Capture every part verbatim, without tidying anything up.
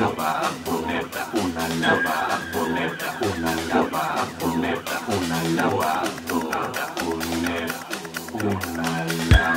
lava bonetta, una lava bonetta, una lava bonetta, una lava bonetta, una lava.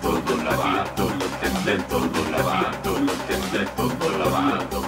Todo lavado, lo tendré todo lavado.